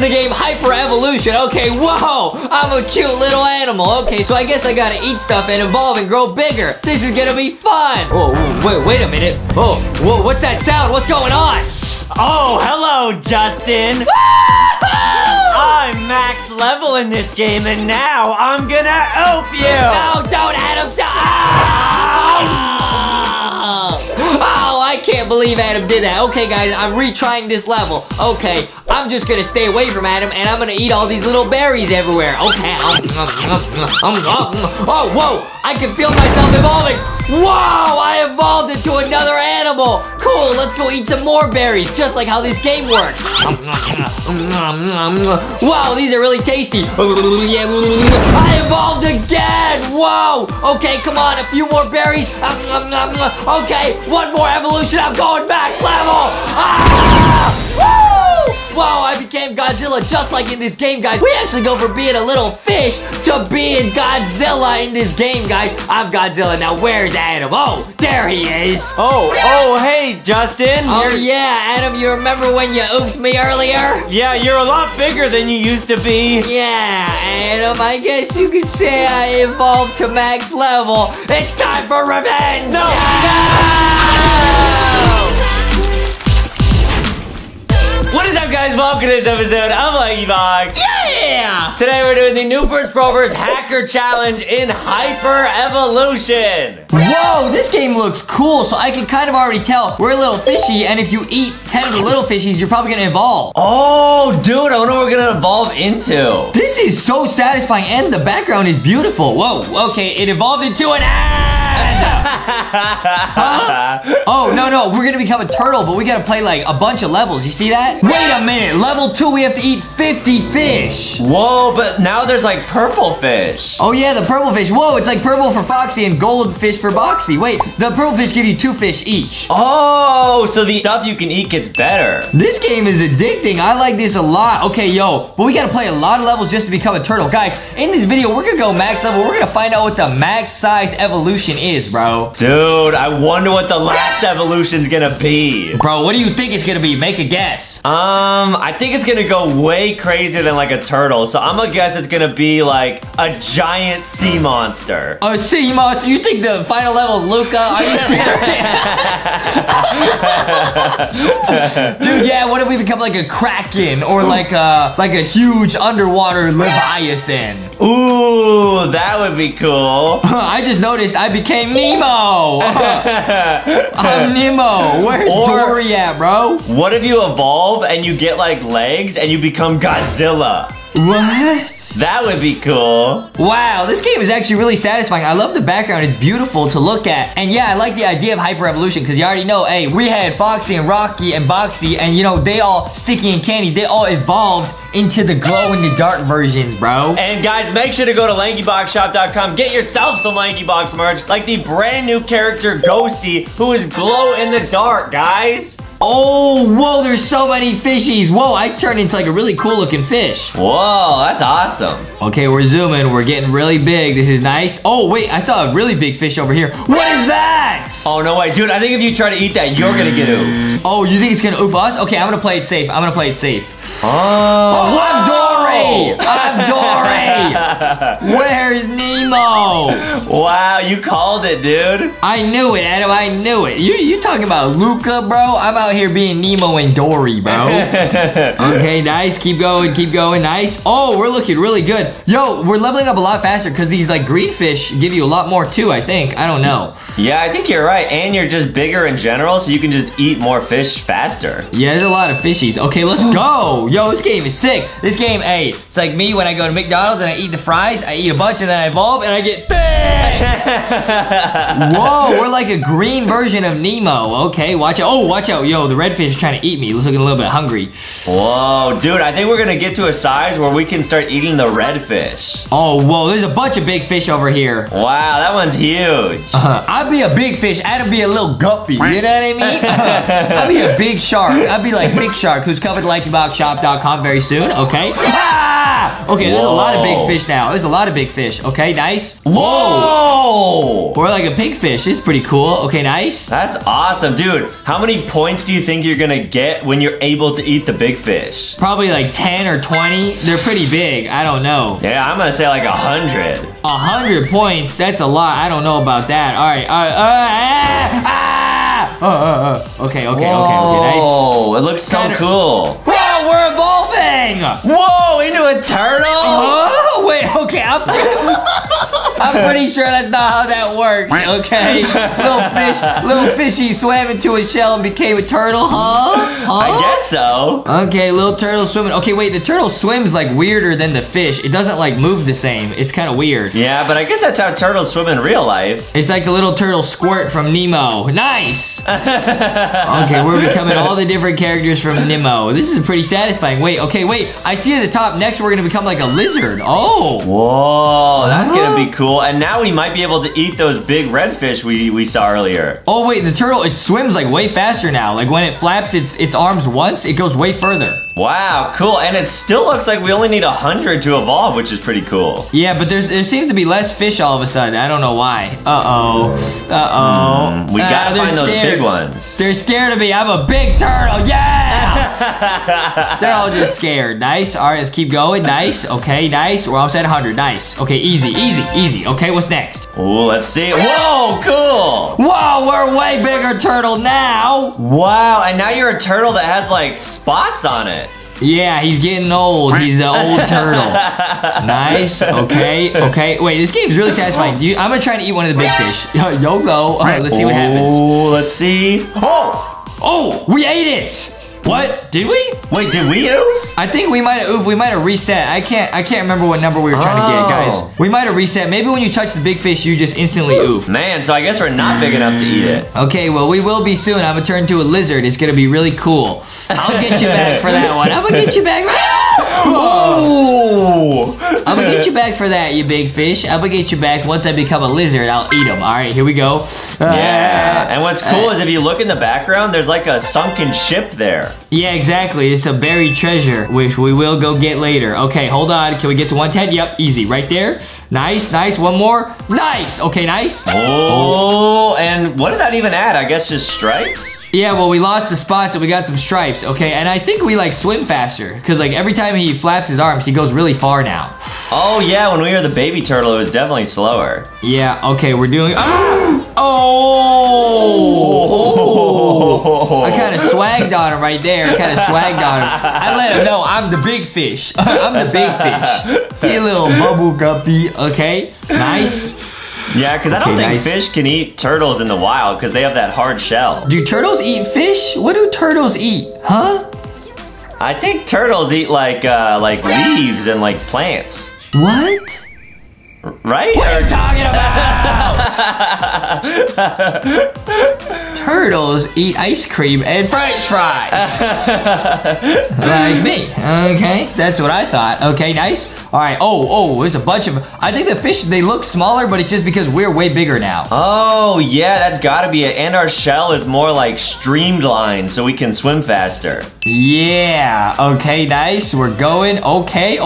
in the game Hyper Evolution. Okay, whoa, I'm a cute little animal. Okay, so I guess I gotta eat stuff and evolve and grow bigger. This is gonna be fun. Oh, wait a minute. Oh, whoa, what's that sound? What's going on? Oh, hello, Justin. I'm max level in this game, and now I'm gonna help you. No, don't Adam, don't. Oh, I can't believe Adam did that. Okay, guys, I'm retrying this level. Okay, I'm just gonna stay away from Adam, and I'm gonna eat all these little berries everywhere. Okay. Oh, whoa, I can feel myself evolving. Whoa, I evolved into another animal. Cool, let's go eat some more berries, just like how this game works. Wow, these are really tasty. I evolved again. Whoa. Okay, come on, a few more berries. Okay, one more evolution. I'm going max level. Ah! Woo! Wow, I became Godzilla just like in this game, guys. We actually go from being a little fish to being Godzilla in this game, guys. I'm Godzilla. Now, where's Adam? Oh, there he is. Oh, hey, Justin. Oh, yeah, Adam, you remember when you oofed me earlier? Yeah, you're a lot bigger than you used to be. Yeah, Adam, I guess you could say I evolved to max level. It's time for revenge. No! Yeah! No! What is up, guys? Welcome to this episode of LankyBox. Yeah! Today we're doing the new first probers hacker challenge in Hyper Evolution. Whoa, this game looks cool. So I can kind of already tell we're a little fishy, and if you eat 10 of the little fishies, you're probably gonna evolve. Oh, dude, I wonder what we're gonna evolve into. This is so satisfying, and the background is beautiful. Whoa, okay, it evolved into an ass. Huh? Oh, no, we're gonna become a turtle, but we gotta play like a bunch of levels. You see that? Wait a minute, level 2, we have to eat 50 fish. Whoa, but now there's like purple fish. Oh yeah, the purple fish. Whoa, it's like purple for Foxy and gold fish for Boxy. Wait, the purple fish give you 2 fish each. Oh, so the stuff you can eat gets better. This game is addicting. I like this a lot. Okay, yo, but we gotta play a lot of levels just to become a turtle. Guys, in this video, we're gonna go max level. We're gonna find out what the max size evolution is. Bro, dude, I wonder what the last evolution's gonna be. Bro, what do you think it's gonna be? Make a guess. I think it's gonna go way crazier than like a turtle, so I'm gonna guess it's gonna be like a giant sea monster. A sea monster? You think the final level, Luca? Are you serious? Dude, yeah, what if we become like a kraken or like a huge underwater leviathan? Ooh, that would be cool. I just noticed I became Nemo. I'm Nemo. Where's Dory at, bro? What if you evolve and you get like legs and you become Godzilla? What? That would be cool. Wow, this game is actually really satisfying. I love the background. It's beautiful to look at. And yeah, I like the idea of Hyper Evolution because you already know, hey, we had Foxy and Rocky and Boxy and, you know, they all, Sticky and Candy, they all evolved into the glow-in-the-dark versions, bro. And guys, make sure to go to LankyBoxShop.com. Get yourself some LankyBox merch, like the brand new character Ghosty, who is glow-in-the-dark, guys. Oh, whoa, there's so many fishies. Whoa, I turned into like a really cool looking fish. Whoa, that's awesome. Okay, we're zooming. We're getting really big. This is nice. Oh, wait, I saw a really big fish over here. What is that? Oh, no way. Dude, I think if you try to eat that, you're gonna get oofed. Oh, you think it's gonna oof us? Okay, I'm gonna play it safe. Oh, I'm Dory. Where's Nemo? Wow, you called it, dude. I knew it, Adam. I knew it. You talking about Luca, bro? I'm out here being Nemo and Dory, bro. Okay, nice. Keep going. Nice. Oh, we're looking really good. Yo, we're leveling up a lot faster because these like green fish give you a lot more too, I think. I don't know. Yeah, I think you're right. And you're just bigger in general, so you can just eat more fish faster. Yeah, there's a lot of fishies. Okay, let's go. Yo, this game is sick. This game, hey, it's like me when I go to McDonald's and I eat the fries. I eat a bunch and then I evolve and I get thick. Whoa, we're like a green version of Nemo. Okay, watch out. Oh, watch out. Yo, the redfish is trying to eat me. Looks like a little bit hungry. Whoa, dude, I think we're gonna get to a size where we can start eating the redfish. Oh, whoa, there's a bunch of big fish over here. Wow, that one's huge. I'd be a big fish. I'd be a little guppy. You know what I mean? I'd be a big shark. I'd be like Big Shark, who's coming to LankyBoxShop.com very soon. Okay. Ah! Okay, there's a lot of big fish now. There's a lot of big fish. Okay, nice. Whoa! Or like a big fish. It's pretty cool. Okay, nice. That's awesome, dude. How many points do you think you're gonna get when you're able to eat the big fish? Probably like 10 or 20. They're pretty big. I don't know. Yeah, I'm gonna say like 100. 100 points? That's a lot. I don't know about that. All right. Okay, nice. Whoa, it looks so cool. Whoa, we're evolving! Whoa, into a turtle? Oh, wait, okay, I'm pretty sure that's not how that works, okay? Little fishy swam into a shell and became a turtle, huh? I guess so. Okay, little turtle swimming. Okay, wait, the turtle swims like weirder than the fish. It doesn't like move the same. It's kind of weird. Yeah, but I guess that's how turtles swim in real life. It's like the little turtle Squirt from Nemo. Nice! Okay, we're becoming all the different characters from Nemo. This is pretty satisfying. Wait, okay, wait. I see at the top next we're gonna become like a lizard. Oh! Whoa, that's gonna be cool. And now we might be able to eat those big red fish we saw earlier. Oh wait, the turtle, it swims like way faster now. Like when it flaps its arms once, it goes way further. Wow, cool. And it still looks like we only need 100 to evolve, which is pretty cool. Yeah, but there seems to be less fish all of a sudden. I don't know why. Uh-oh. Uh-oh. We gotta find those big ones. They're scared of me. I'm a big turtle. Yeah! They're all just scared. Nice. All right, let's keep going. Nice. Okay, nice. We're almost at 100. Nice. Okay, easy, easy, easy. Okay, what's next? Oh, let's see. Whoa, cool. Whoa, we're way bigger turtle now. Wow, and now you're a turtle that has, like, spots on it. Yeah, he's getting old. He's an old turtle. Nice. Okay. Okay. Wait, this game's really satisfying. I'm gonna try to eat one of the big fish. YOLO. Let's see what happens. Oh, let's see. Oh! Oh! We ate it! What? Did we? Wait, did we oof? I think we might have oof. We might have reset. I can't remember what number we were trying to get, guys. We might have reset. Maybe when you touch the big fish, you just instantly oof. Man, so I guess we're not big enough to eat it. Okay, well, we will be soon. I'm gonna turn into a lizard. It's gonna be really cool. I'll get you back for that one. I'm gonna get you back right now. Whoa! I'm gonna get you back for that, you big fish. I'm gonna get you back. Once I become a lizard, I'll eat them. All right, here we go. Yeah. And what's cool is if you look in the background, there's like a sunken ship there. Yeah, exactly. It's a buried treasure, which we will go get later. Okay, hold on. Can we get to 110? Yep, easy. Right there. Nice, nice. One more. Nice. Okay, nice. Oh, and what did that even add? I guess just stripes? Yeah, well, we lost the spots and we got some stripes. Okay, and I think we, like, swim faster. Because, like, every time he flaps his arms, he goes really far now. Oh, yeah, when we were the baby turtle, it was definitely slower. Yeah, okay, we're doing... Ah! Oh! I kind of swagged on him right there. I let him know I'm the big fish. I'm the big fish. Be a little bubble guppy. Okay, nice. Yeah, because I don't think fish can eat turtles in the wild because they have that hard shell. Do turtles eat fish? What do turtles eat? Huh? I think turtles eat like leaves and like plants. What? Right? What are you talking about? Turtles eat ice cream and french fries. Like me. Okay, that's what I thought. Okay, nice. All right. Oh, there's a bunch of... I think the fish, they look smaller, but it's just because we're way bigger now. Oh, yeah, that's got to be it. And our shell is more like streamlined so we can swim faster. Yeah. Okay, nice. We're going. Okay.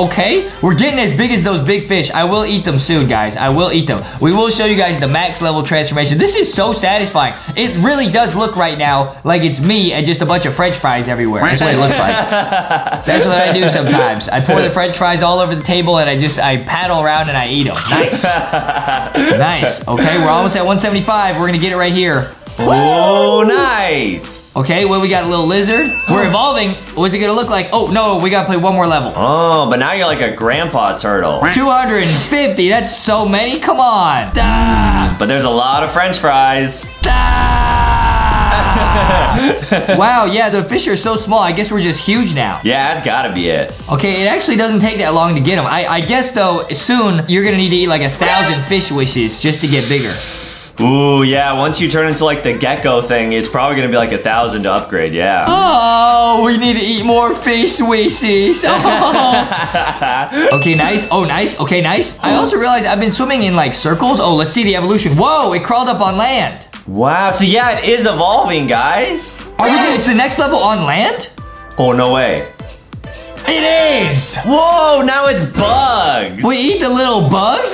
We're getting as big as those big fish. I will eat them soon, guys. I will eat them. We will show you guys the max level transformation. This is so satisfying. It really does look right now like it's me and just a bunch of french fries everywhere. That's what it looks like. That's what I do sometimes. I pour the french fries all over the table and I paddle around and I eat them. Nice. Nice. Okay, we're almost at 175. We're gonna get it right here. Oh, nice. Okay, well, we got a little lizard. We're evolving. What's it gonna look like? Oh, no, we gotta play one more level. Oh, but now you're like a grandpa turtle. 250, that's so many, come on. But there's a lot of french fries. Wow, yeah, the fish are so small. I guess we're just huge now. Yeah, that's gotta be it. Okay, it actually doesn't take that long to get them. I guess, though, soon you're gonna need to eat like 1,000 fish wishes just to get bigger. Ooh, yeah, once you turn into, like, the gecko thing, it's probably gonna be, like, 1,000 to upgrade, yeah. Oh, we need to eat more fish wishes. Oh. Okay, nice. Oh, nice. Okay, nice. I also realized I've been swimming in, like, circles. Oh, let's see the evolution. Whoa, it crawled up on land. Wow, so, yeah, it is evolving, guys. Is the next level on land? Oh, no way. It is! Whoa, now it's bugs! We eat the little bugs?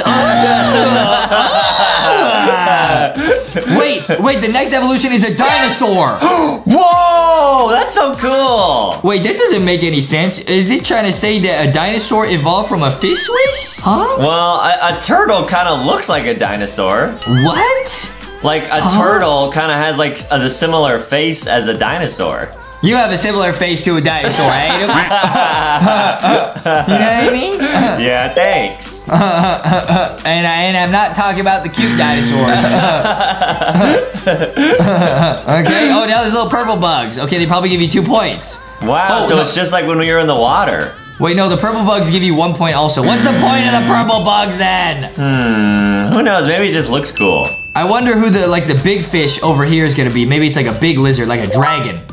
Wait, the next evolution is a dinosaur! Whoa, that's so cool! Wait, that doesn't make any sense. Is it trying to say that a dinosaur evolved from a fish race? Huh? Well, a turtle kind of looks like a dinosaur. What? Like, a turtle kind of has, like, a similar face as a dinosaur. You have a similar face to a dinosaur, ain't it? You know what I mean? Yeah, thanks. And I'm not talking about the cute dinosaurs. Okay, oh, now there's little purple bugs. Okay, they probably give you 2 points. Wow, oh, so no. It's just like when we were in the water. Wait, no, the purple bugs give you 1 point also. What's the point of the purple bugs then? Who knows, maybe it just looks cool. I wonder who the big fish over here is gonna be. Maybe it's like a big lizard, like a dragon.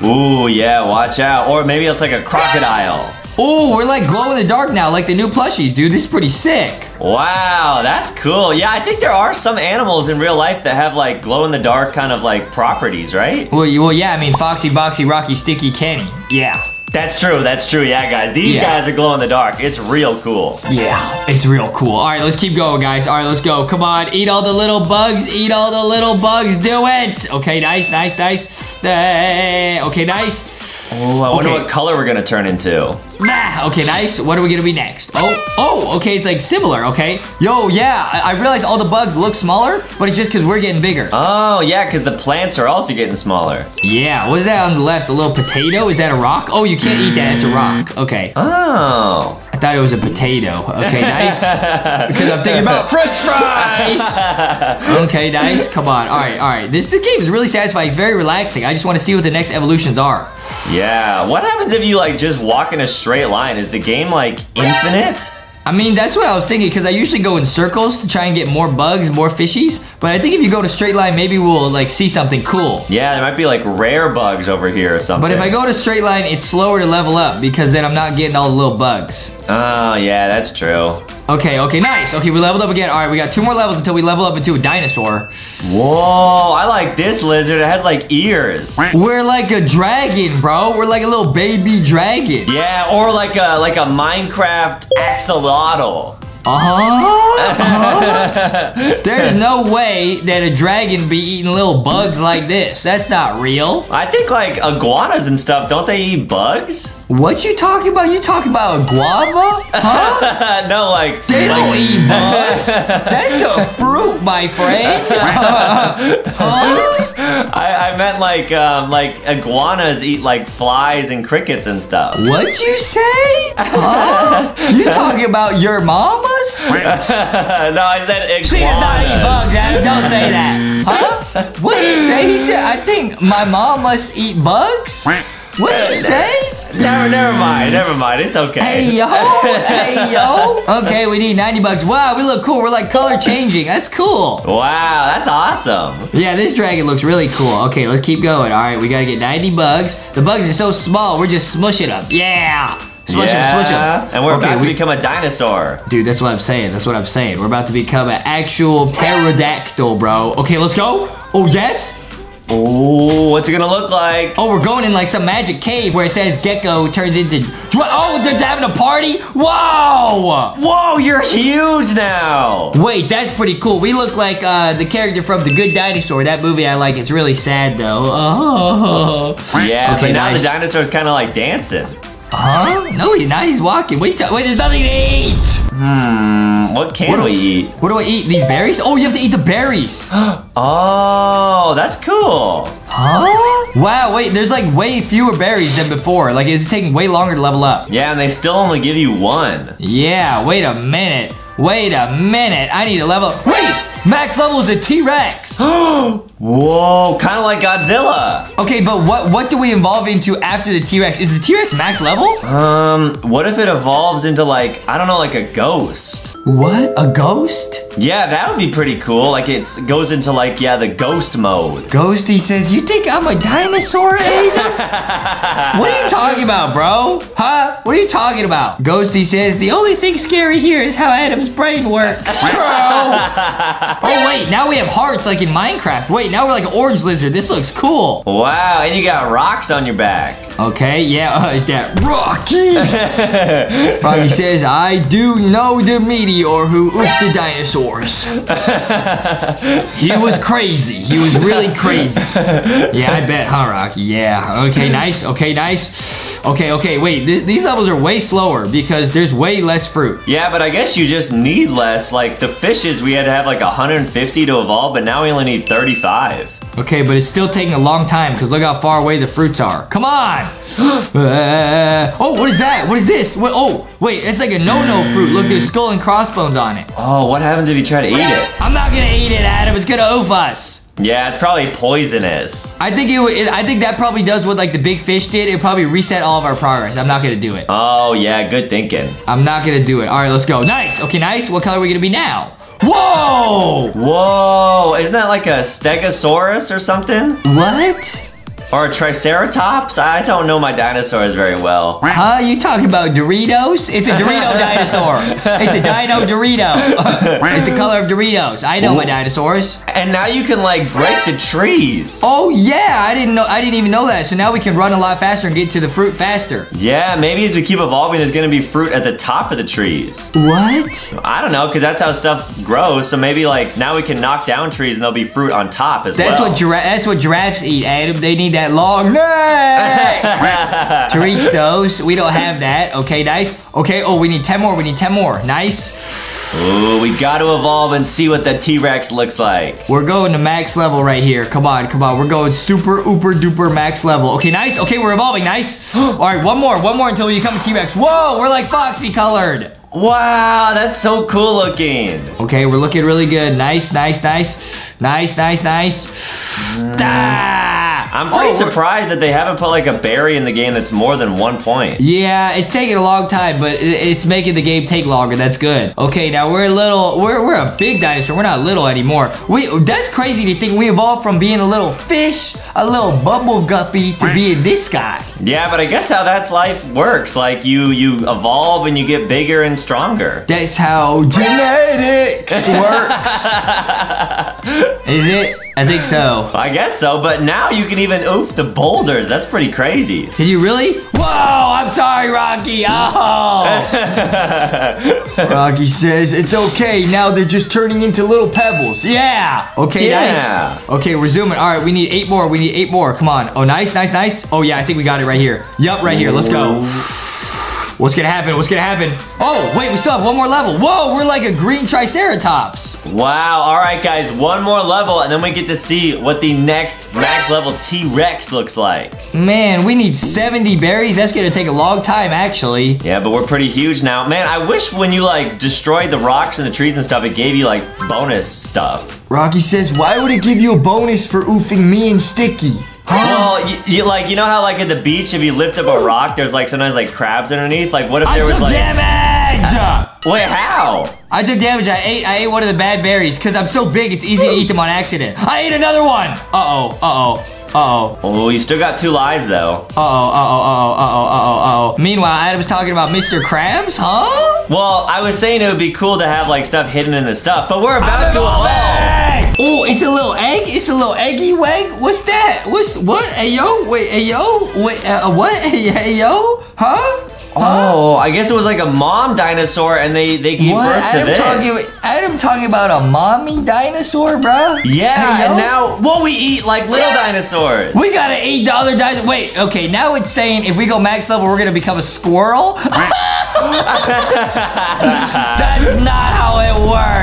Ooh, yeah, watch out. Or maybe it's like a crocodile. Ooh, we're like glow in the dark now, like the new plushies, dude. This is pretty sick. Wow, that's cool. Yeah, I think there are some animals in real life that have like glow in the dark kind of like properties, right? Well, yeah, I mean, Foxy, Boxy, Rocky, Sticky, Kenny. Yeah, that's true, that's true. Yeah, guys, these guys are glow in the dark. It's real cool. Yeah, it's real cool. All right, let's keep going, guys. All right, let's go. Come on, eat all the little bugs. Eat all the little bugs. Do it. Okay, nice, nice, nice. Okay, nice. Oh, I wonder what color we're gonna turn into. Okay, nice. What are we gonna be next? Oh, okay, it's like similar, okay? Yo, yeah, I realize all the bugs look smaller, but it's just because we're getting bigger. Oh, yeah, because the plants are also getting smaller. Yeah, what is that on the left? A little potato? Is that a rock? Oh, you can't eat that. It's a rock. Okay. Oh. I thought it was a potato. Okay, nice. Because I'm thinking about french fries. Okay, nice. Come on. All right, all right. This game is really satisfying. It's very relaxing. I just want to see what the next evolutions are. Yeah. What happens if you, like, just walk in a straight line? Is the game, like, infinite? I mean, that's what I was thinking, because I usually go in circles to try and get more bugs, more fishies. But I think if you go to straight line, maybe we'll, like, see something cool. Yeah, there might be, like, rare bugs over here or something. But if I go to straight line, it's slower to level up, because then I'm not getting all the little bugs. Oh, yeah, that's true. Okay, okay, nice. Okay, we leveled up again. All right, we got 2 more levels until we level up into a dinosaur. Whoa, I like this lizard. It has, like, ears. We're like a dragon, bro. We're like a little baby dragon. Yeah, or like a Minecraft axolotl. There's no way that a dragon be eating little bugs like this. That's not real. I think like iguanas and stuff, don't they eat bugs? What you talking about? You talking about a guava? Huh? No, like... They don't eat bugs. That's a fruit, my friend. I meant like iguanas eat like flies and crickets and stuff. What'd you say? You talking about your mamas? No, I said iguanas. She does not eat bugs, Adam. Don't say that. Huh? What'd he say? He said, I think my mom must eat bugs? What'd he say? Never mind. It's okay. Hey, yo. Okay, we need 90 bucks. Wow, we look cool. We're like color changing. That's cool. Wow, that's awesome. Yeah, this dragon looks really cool. Okay, let's keep going. All right, we got to get 90 bugs. The bugs are so small. We're just smushing them. Yeah. Smush them. And we're about to become a dinosaur. Dude, that's what I'm saying. That's what I'm saying. We're about to become an actual pterodactyl, bro. Okay, let's go. Oh, yes. Oh, what's it gonna look like? Oh, we're going in like some magic cave where it says gecko turns into... Oh, they're having a party? Whoa! Whoa, you're huge now! Wait, that's pretty cool. We look like the character from The Good Dinosaur. That movie I like. It's really sad, though. Oh. Yeah, okay, but now the dinosaur's kind of like dancing. Huh? No, now he's walking. Wait, there's nothing to eat! What can we eat? What do I eat? These berries? Oh, you have to eat the berries. Oh, that's cool. Huh? Wow, wait, there's like way fewer berries than before. Like, it's taking way longer to level up. Yeah, and they still only give you 1. Yeah, wait a minute. I need to level up. Wait! Max level is a T-Rex. Whoa, kind of like Godzilla. Okay, but what do we evolve into after the T-Rex? Is the T-Rex max level? What if it evolves into like, I don't know, like a ghost? What, a ghost? Yeah, that would be pretty cool. Like it goes into like, yeah, the ghost mode. Ghosty says, you think I'm a dinosaur, Aiden? What are you talking about, bro? Huh? What are you talking about? Ghosty says, the only thing scary here is how Adam's brain works. True. Oh, wait, now we have hearts like in Minecraft. Wait, now we're like an orange lizard. This looks cool. Wow, and you got rocks on your back. Okay, yeah, is that Rocky? Rocky says, I do know the meteor who oofed the dinosaurs. He was crazy. He was really crazy. Yeah, I bet, huh, Rocky? Yeah. Okay, nice. Okay, nice. Okay, okay, wait. These levels are way slower because there's way less fruit. Yeah, but I guess you just need less. Like, the fishes, we had to have like 150 to evolve, but now we only need 35. Okay, but it's still taking a long time because look how far away the fruits are. Come on! Oh, what is that? What is this? What, oh, wait, it's like a no-no fruit. Look, there's skull and crossbones on it. Oh, what happens if you try to eat it? I'm not gonna eat it, Adam. It's gonna oof us. Yeah, it's probably poisonous. I think that probably does what like the big fish did. It probably reset all of our progress. I'm not gonna do it. Oh yeah, good thinking. I'm not gonna do it. All right, let's go. Nice. Okay, nice. What color are we gonna be now? Whoa! Whoa! Isn't that like a stegosaurus or something? What? Or a triceratops? I don't know my dinosaurs very well. Huh? You talking about Doritos? It's a Dorito dinosaur. It's a Dino Dorito. It's the color of Doritos. I know my dinosaurs. And now you can like break the trees. Oh yeah, I didn't even know that. So now we can run a lot faster and get to the fruit faster. Yeah, maybe as we keep evolving, there's gonna be fruit at the top of the trees. What? I don't know, because that's how stuff grows. So maybe like now we can knock down trees and there'll be fruit on top as well. That's what giraffes eat, Adam. They need that long neck to reach those. We don't have that. Okay, nice. Okay, oh, we need 10 more. We need 10 more. Nice. Ooh, we gotta evolve and see what the T-Rex looks like. We're going to max level right here. Come on, come on. We're going super, ooper, duper max level. Okay, nice. Okay, we're evolving. Nice. All right, one more until we become a T-Rex. Whoa, we're like foxy colored. Wow, that's so cool looking. Okay, we're looking really good. Nice, nice, nice. Nice, nice, nice. I'm pretty surprised that they haven't put like a berry in the game that's more than 1 point. Yeah, it's taking a long time, but it's making the game take longer. That's good. Okay, now we're a big dinosaur. We're not little anymore. That's crazy to think we evolved from being a little fish, a little bubble guppy, to being this guy. Yeah, but I guess how that's life works. Like you evolve and you get bigger and stronger. That's how genetics works. Is it? I think so. I guess so, but now you can even oof the boulders. That's pretty crazy. Can you really? Whoa, I'm sorry, Rocky. Oh. Rocky says, it's okay. Now they're just turning into little pebbles. Yeah. Okay, yeah. Nice. Okay, we're zooming. All right, we need 8 more. We need 8 more. Come on. Oh, nice, nice, nice. Oh, yeah, I think we got it right here. Yup, right here. Let's go. What's gonna happen? What's gonna happen? Oh, wait, we still have 1 more level. Whoa, we're like a green triceratops. Wow, all right, guys, 1 more level, and then we get to see what the next max level T-Rex looks like. Man, we need 70 berries. That's gonna take a long time, actually. Yeah, but we're pretty huge now. Man, I wish when you, like, destroyed the rocks and the trees and stuff, it gave you, like, bonus stuff. Rocky says, why would it give you a bonus for oofing me and Sticky? Well, you know how like at the beach, if you lift up a rock, there's like sometimes like crabs underneath. Like, what if there was like? I took damage. Wait, how? I took damage. I ate one of the bad berries because I'm so big. It's easy to eat them on accident. I ate another one. Uh-oh. Uh-oh. Uh-oh. Oh, you still got 2 lives, though. Uh-oh, uh-oh, uh-oh, uh-oh, uh-oh, uh-oh. Meanwhile, Adam's talking about Mr. Krabs, huh? Well, I was saying it would be cool to have, like, stuff hidden in the stuff, but we're about to evolve. Oh, it's a little egg? It's a little eggy-wag? What's that? What? Hey, yo? Wait, hey, yo? Wait, what? Hey, yo? Huh? Oh, I guess it was like a mom dinosaur, and they gave birth to this. Adam talking about a mommy dinosaur, bro? Yeah, and now, well, we eat like little dinosaurs. We got an $8 dinosaur. Wait, okay, now it's saying if we go max level, we're gonna become a squirrel? That's not how it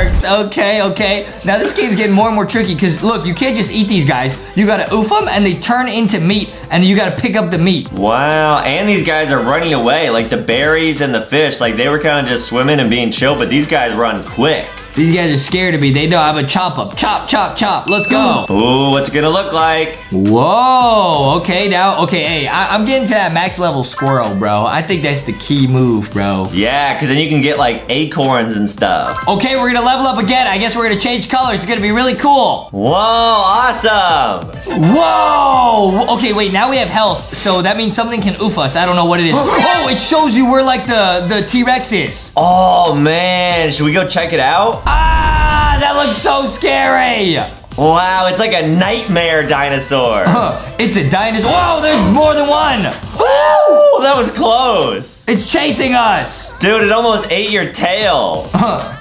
works. Okay, okay. Now this game's getting more and more tricky, because look, you can't just eat these guys. You gotta oof them, and they turn into meat, and you gotta pick up the meat. Wow, and these guys are running away. Like the berries and the fish, like they were kind of just swimming and being chill, but these guys run quick. These guys are scared of me. They know I'm a chop up. Chop, chop, chop. Let's go. Ooh, what's it gonna look like? Whoa, okay now. Okay, hey, I'm getting to that max level squirrel, bro. I think that's the key move, bro. Yeah, because then you can get like acorns and stuff. Okay, we're gonna level up again. I guess we're gonna change colors. It's gonna be really cool. Whoa, awesome. Whoa. Okay, wait, now we have health. So that means something can oof us. I don't know what it is. Oh, it shows you where like the T-Rex is. Oh man, should we go check it out? Ah, that looks so scary. Wow, it's like a nightmare dinosaur. It's a dinosaur. Whoa, there's more than one. Woo! That was close. It's chasing us. Dude, it almost ate your tail.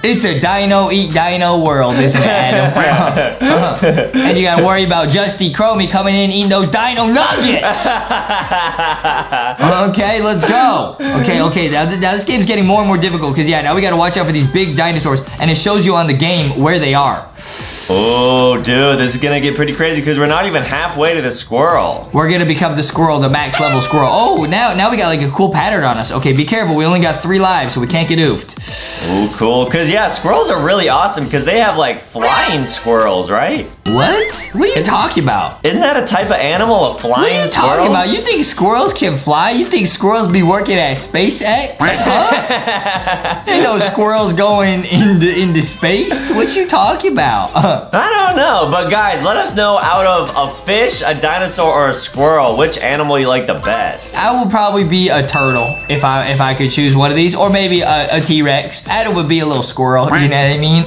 It's a dino eat dino world, isn't it, Adam? And you gotta worry about Justy Cromie coming in eating those dino nuggets. Okay, let's go. Okay, now this game's getting more and more difficult because, yeah, now we gotta watch out for these big dinosaurs, and it shows you on the game where they are. Oh, dude, this is gonna get pretty crazy because we're not even halfway to the squirrel. We're gonna become the squirrel, the max level squirrel. Oh, now we got like a cool pattern on us. Okay, be careful. We only got 3 lives, so we can't get oofed. Oh, cool. Because, yeah, squirrels are really awesome because they have like flying squirrels, right? What? What are you talking about? Isn't that a type of animal, a flying squirrel? What are you talking about? You think squirrels can fly? You think squirrels be working at SpaceX? Huh? Ain't no squirrels going into space. What you talking about? I don't know, but guys, let us know out of a fish, a dinosaur, or a squirrel, which animal you like the best. I would probably be a turtle if I could choose one of these, or maybe a T-Rex. Adam would be a little squirrel, you know what I mean?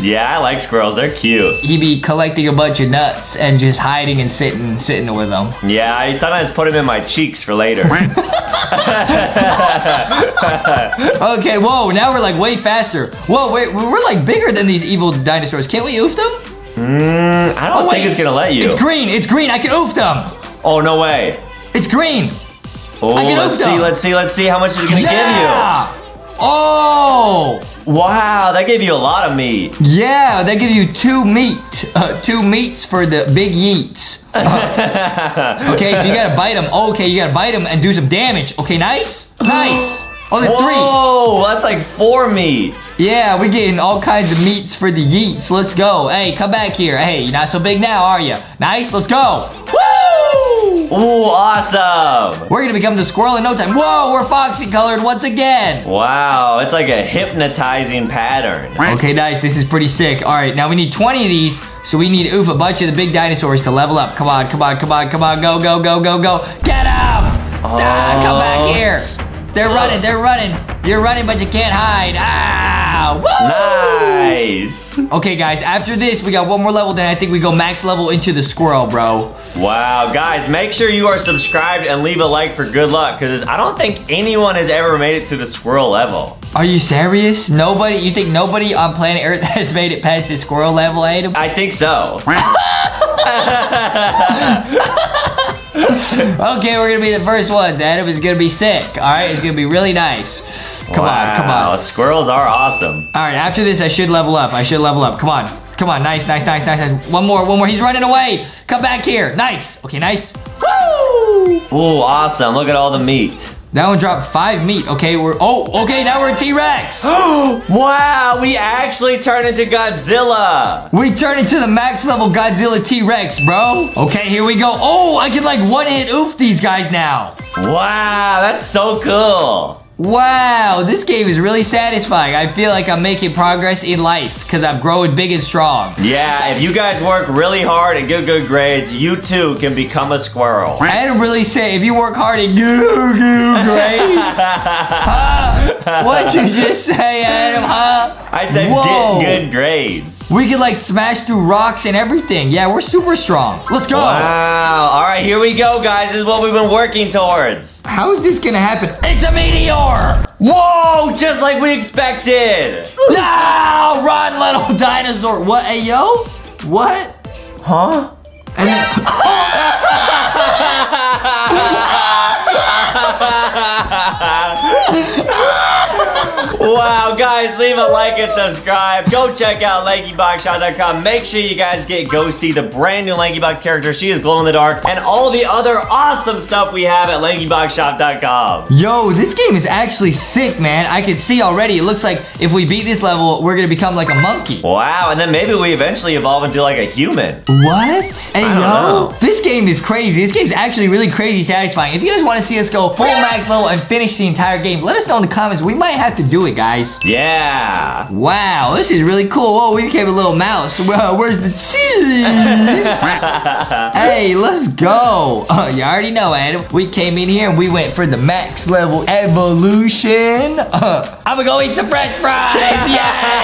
Yeah, I like squirrels. They're cute. He'd be collecting a bunch of nuts and just hiding and sitting with them. Yeah, I sometimes put them in my cheeks for later. Okay, whoa, now we're like way faster. Whoa, wait, we're like bigger than these evil dinosaurs. Can't we oof them? I don't think it's gonna let you. It's green, I can oof them. Oh, no way. It's green. Oh, I can oof them. Let's see how much it's gonna give you. Oh. Wow, that gave you a lot of meat. Yeah, that gave you 2 meats for the big yeets. Okay, so you gotta bite them. Okay, you gotta bite them and do some damage. Okay, nice. Oh, there's 3. Whoa, that's like 4 meats. Yeah, we're getting all kinds of meats for the yeets. Let's go. Hey, come back here. Hey, you're not so big now, are you? Nice, let's go. Woo! Ooh, awesome. We're gonna become the squirrel in no time. Whoa, we're foxy colored once again. Wow, it's like a hypnotizing pattern. Okay, nice, this is pretty sick. All right, now we need 20 of these. So we need to oof a bunch of the big dinosaurs to level up. Come on. Go. Get them. Oh. Ah, come back here. They're running. You're running, but you can't hide. Ah, woo! Nice. Okay, guys, after this, we got one more level, then I think we go max level into the squirrel, bro. Wow, guys, make sure you are subscribed and leave a like for good luck, because I don't think anyone has ever made it to the squirrel level. Are you serious? Nobody? You think nobody on planet Earth has made it past the squirrel level, Adam? I think so. Okay, we're gonna be the first ones. Adam is gonna be sick. All right, it's gonna be really nice. Come on. Squirrels are awesome. All right, after this, I should level up. Come on. Nice. One more. He's running away. Come back here. Nice. Okay, nice. Woo! Ooh, awesome. Look at all the meat. That one dropped 5 meat. Okay, now we're a T-Rex. Oh, wow, we actually turned into Godzilla. We turned into the max level Godzilla T-Rex, bro. Okay, here we go. Oh, I can like one-hit oof these guys now. Wow, that's so cool. Wow, this game is really satisfying. I feel like I'm making progress in life because I'm growing big and strong. Yeah, if you guys work really hard and get good grades, you too can become a squirrel. I had to really say, if you work hard and get good grades, what'd you just say, Adam? I said get good grades. We could like smash through rocks and everything. Yeah, we're super strong. Let's go. Wow, all right, here we go, guys. This is what we've been working towards. How is this gonna happen? It's a meteor. Whoa, just like we expected. No, run, little dinosaur. What, hey, yo? What? Huh? And then... Wow, guys, leave a like and subscribe. Go check out LankyBoxShop.com. Make sure you guys get Ghosty, the brand new LankyBox character. She is glow in the dark. And all the other awesome stuff we have at LankyBoxShop.com. Yo, this game is actually sick, man. I can see already. It looks like if we beat this level, we're going to become like a monkey. Wow, and then maybe we eventually evolve into like a human. What? Hey, yo, this game is crazy. This game's actually really crazy satisfying. If you guys want to see us go full max level and finish the entire game, let us know in the comments. We might have to do it, guys. Yeah. Wow, this is really cool. Whoa, we became a little mouse. Whoa, where's the cheese? Hey, let's go. Oh, you already know, Adam. We came in here and we went for the max level evolution. I'm gonna go eat some french fries. Yeah.